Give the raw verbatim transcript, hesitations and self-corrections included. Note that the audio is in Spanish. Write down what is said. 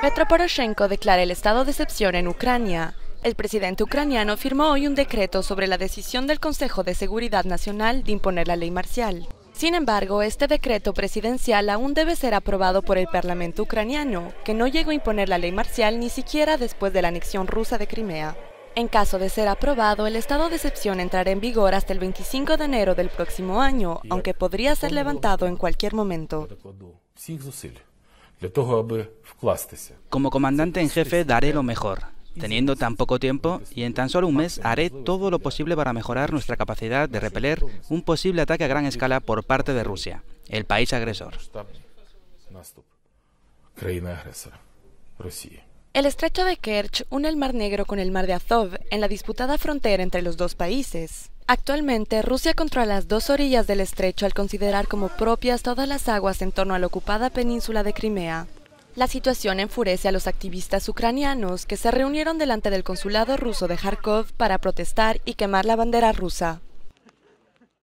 Petro Poroshenko declara el estado de excepción en Ucrania. El presidente ucraniano firmó hoy un decreto sobre la decisión del Consejo de Seguridad Nacional de imponer la ley marcial. Sin embargo, este decreto presidencial aún debe ser aprobado por el Parlamento ucraniano, que no llegó a imponer la ley marcial ni siquiera después de la anexión rusa de Crimea. En caso de ser aprobado, el estado de excepción entrará en vigor hasta el veinticinco de enero del próximo año, aunque podría ser levantado en cualquier momento. Como comandante en jefe daré lo mejor. Teniendo tan poco tiempo y en tan solo un mes haré todo lo posible para mejorar nuestra capacidad de repeler un posible ataque a gran escala por parte de Rusia, el país agresor. El Estrecho de Kerch une el Mar Negro con el Mar de Azov en la disputada frontera entre los dos países. Actualmente, Rusia controla las dos orillas del estrecho al considerar como propias todas las aguas en torno a la ocupada península de Crimea. La situación enfurece a los activistas ucranianos que se reunieron delante del consulado ruso de Járkov para protestar y quemar la bandera rusa.